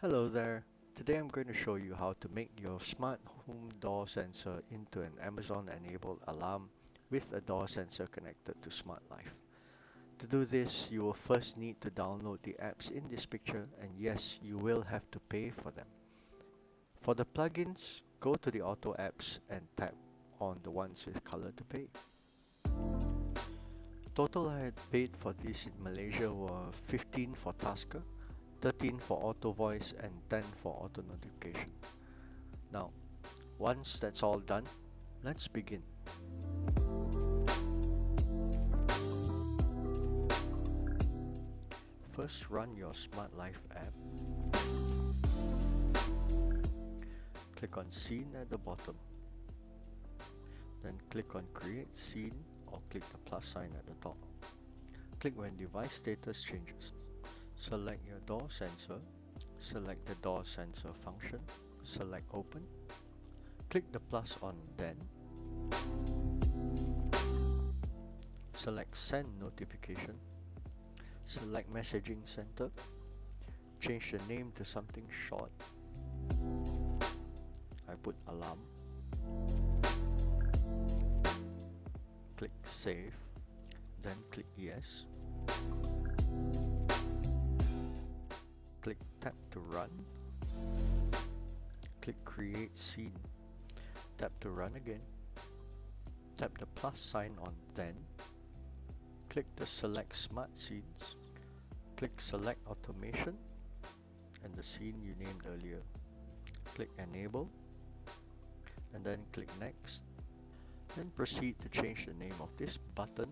Hello there, today I'm going to show you how to make your smart home door sensor into an Amazon enabled alarm with a door sensor connected to Smart Life. To do this, you will first need to download the apps in this picture, and yes, you will have to pay for them. For the plugins, go to the auto apps and tap on the ones with color to pay. Total I had paid for these in Malaysia were 15 for Tasker, 13 for auto voice, and 10 for auto notification. Now, once that's all done, let's begin. First, run your Smart Life app. Click on Scene at the bottom. Then click on Create Scene or click the plus sign at the top. Click when device status changes. Select your door sensor, select the door sensor function, select open, click the plus on then, select send notification, select messaging center, change the name to something short, I put alarm, click save, then click yes. Click tap to run, click create scene, tap to run again, tap the plus sign on then, click the select smart scenes, click select automation and the scene you named earlier, click enable and then click next, then proceed to change the name of this button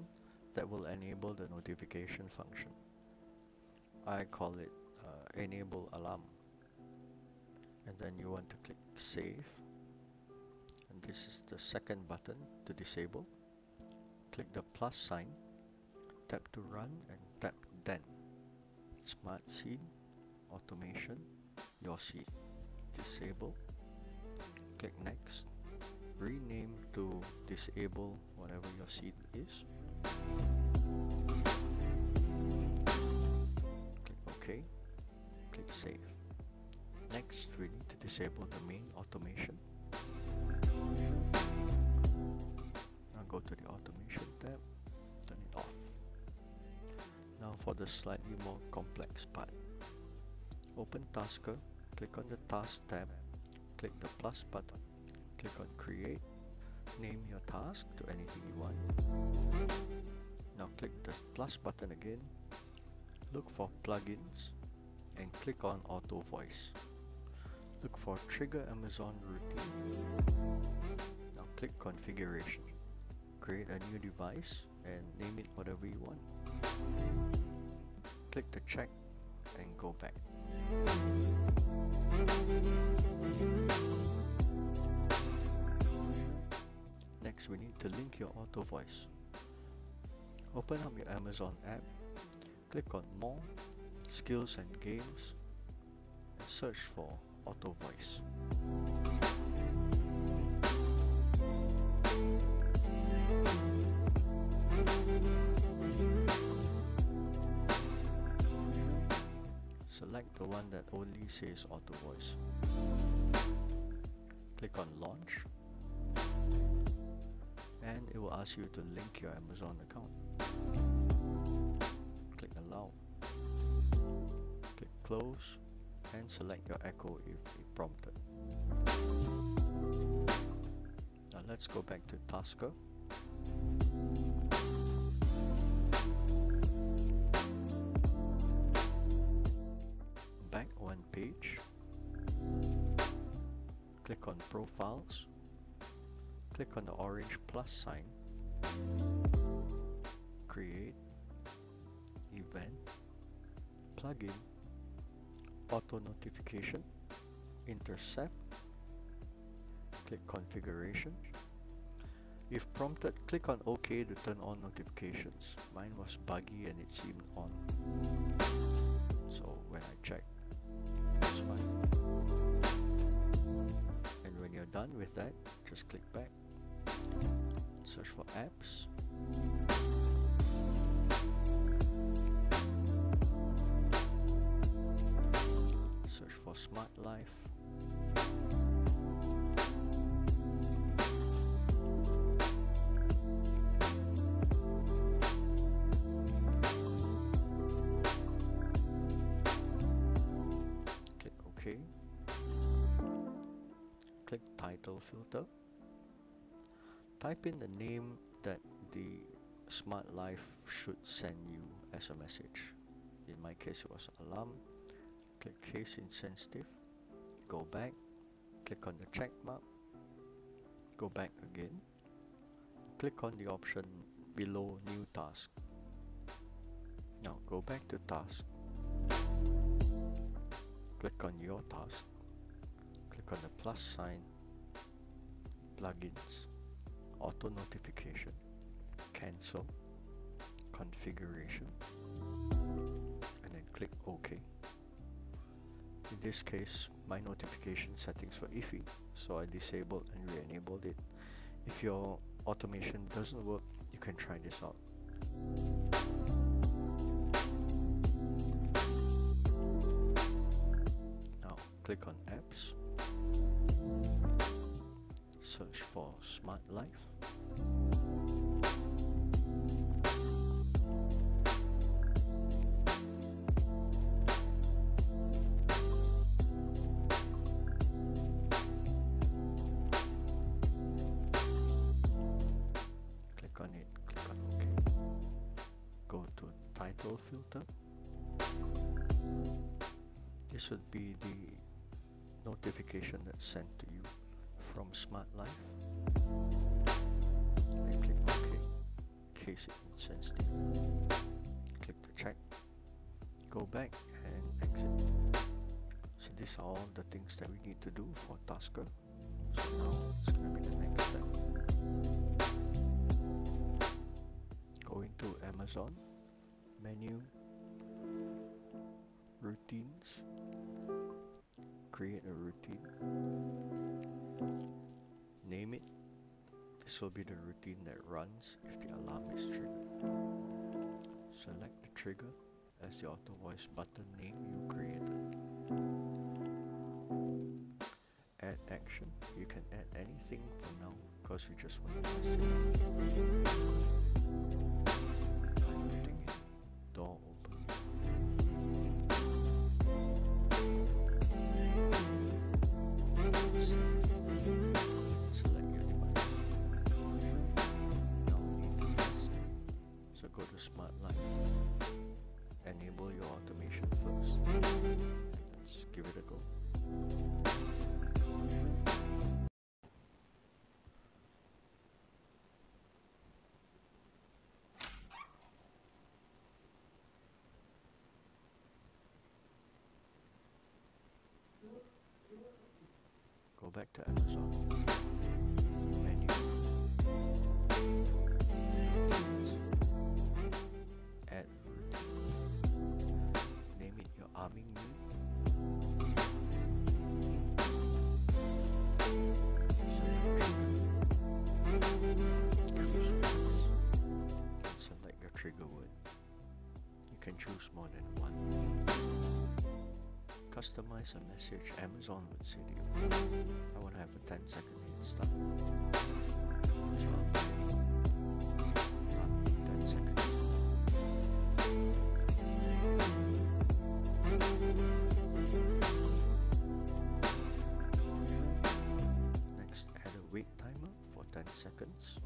that will enable the notification function. I call it enable alarm, and then you want to click save, and this is the second button to disable. Click the plus sign, tap to run and tap then, smart scene, automation, your scene, disable, click next, rename to disable whatever your scene is, click OK. Click save. Next, we need to disable the main automation. Now go to the automation tab, turn it off. Now for the slightly more complex part. Open Tasker, click on the task tab, click the plus button, click on create, name your task to anything you want. Now click the plus button again, look for plugins, and click on auto voice. Look for trigger Amazon routine. Now click configuration. Create a new device and name it whatever you want. Click the check and go back. Next, we need to link your auto voice. Open up your Amazon app. Click on more, skills and games, and search for auto voice. Select the one that only says auto voice. Click on launch, and it will ask you to link your Amazon account. Click allow. Click close and select your Echo if it prompted. Now let's go back to Tasker. Back one page. Click on profiles. Click on the orange plus sign. Create. Event. Plugin. Auto notification, intercept, click configuration. If prompted, click on OK to turn on notifications. Mine was buggy and it seemed on, so when I checked, it's fine. And when you're done with that, just click back, search for apps. search for Smart Life. Click OK. Click title filter. Type in the name that the Smart Life should send you as a message. In my case it was alarm. Click case insensitive, go back, click on the check mark, go back again, click on the option below new task. Now go back to task, click on your task, click on the plus sign, plugins, auto notification, cancel, configuration, and then click OK. In this case, my notification settings were iffy, so I disabled and re-enabled it. If your automation doesn't work, you can try this out. Now, click on Apps, search for Smart Life. Title filter. This should be the notification that's sent to you from Smart Life. And click OK. Case insensitive. Click to check. Go back and exit. So these are all the things that we need to do for Tasker. So now it's going to be the next step. Go into Amazon. Menu, routines, create a routine, name it. This will be the routine that runs if the alarm is triggered. Select the trigger as the auto voice button name you created. Add action, you can add anything for now because we just want to test it. Door open. Select your device. Now we need to test. So go to Smart Life. Enable your automation first. Let's give it a go. Go back to Amazon, menu, add routine, name it your arming meal, and select your trigger word. You can choose more than one. Customize a message Amazon would send you. I want to have a 10-second head start. So I'll do 10 seconds. Next, add a wait timer for 10 seconds.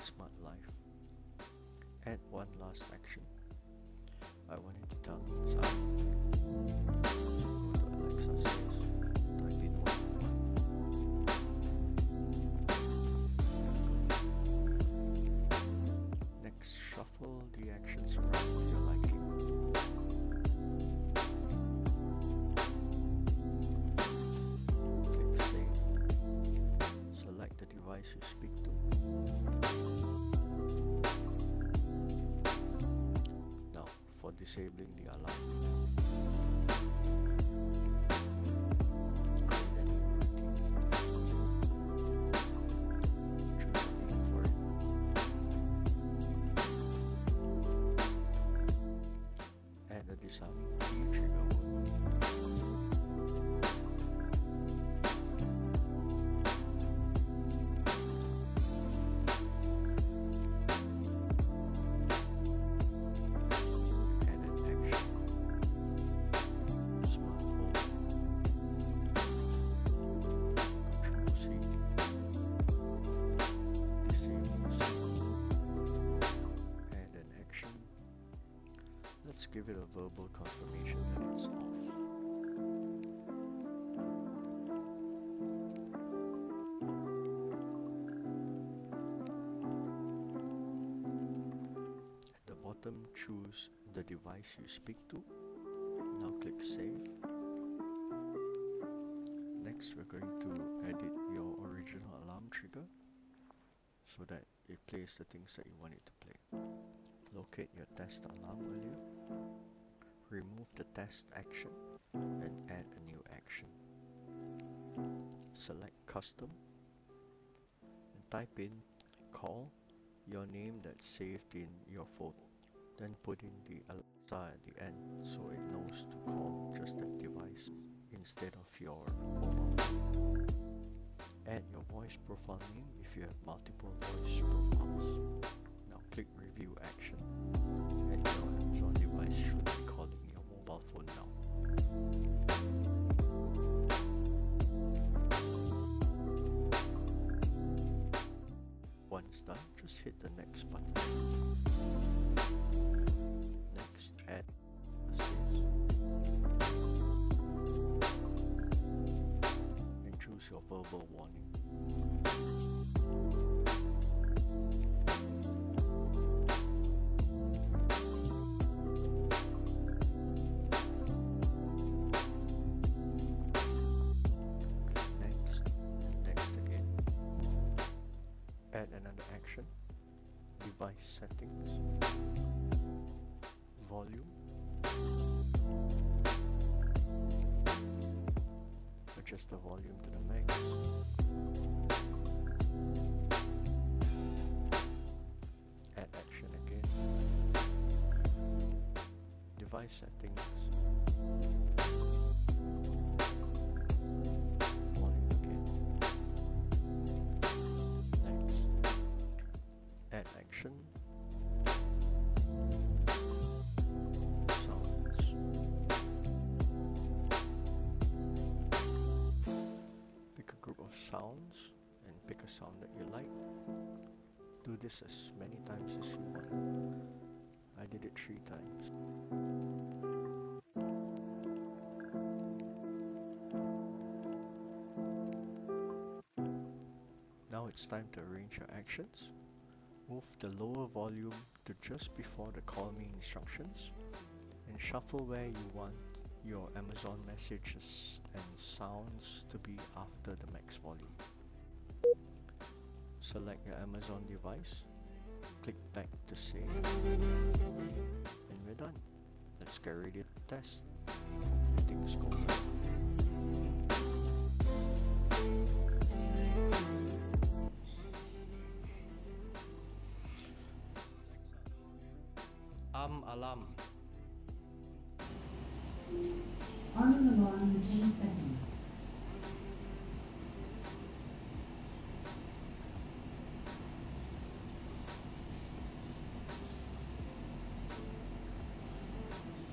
Smart Life. Add one last action. I wanted to tell me it's out. Go to Alexa 6. Type in 1. Next, shuffle the actions around to your liking. Click Save. Select the device you speak to. disabling the alarm. And the disabling key trigger word. Let's give it a verbal confirmation that it's off. At the bottom, choose the device you speak to. Now click Save. Next, we're going to edit your original alarm trigger so that it plays the things that you want it to play. Locate your test alarm value, remove the test action, and add a new action. Select Custom and type in Call, your name that's saved in your phone. Then put in the Alexa at the end so it knows to call just that device instead of your mobile phone. Add your voice profile name if you have multiple voice profiles. Click Review Action, and your Amazon device should be calling your mobile phone now. Once done, just hit the next button. Next, add Assist and choose your verbal warning. Add another action, Device Settings, Volume, adjust the volume to the max, add action again, Device Settings, add action, sounds, pick a group of sounds and pick a sound that you like. Do this as many times as you want. I did it 3 times. Now it's time to arrange your actions. Move the lower volume to just before the call me instructions and shuffle where you want your Amazon messages and sounds to be after the max volume. Select your Amazon device, click back to save, and we're done. Let's get ready to test. Everything's going well. Alarm. On alarm in 10 seconds.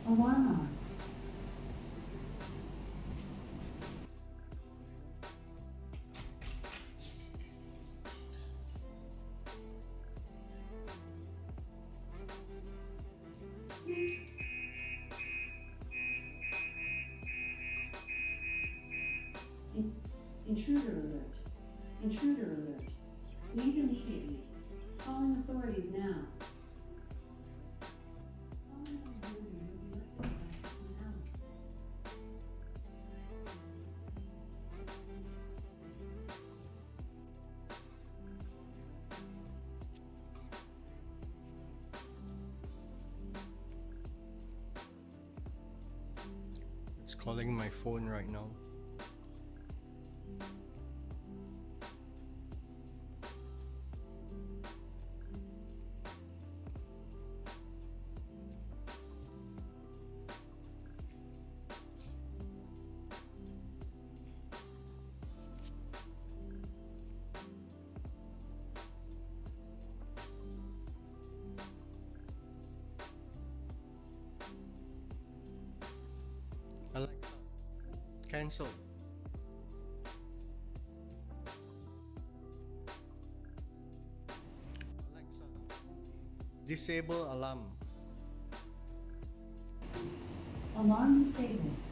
Alarm on. Intruder alert. Intruder alert. Leave immediately. Calling authorities now. Calling authorities using Alexa devices from Alex. It's calling my phone right now. Alexa, cancel. Alexa, disable alarm. Alarm disabled.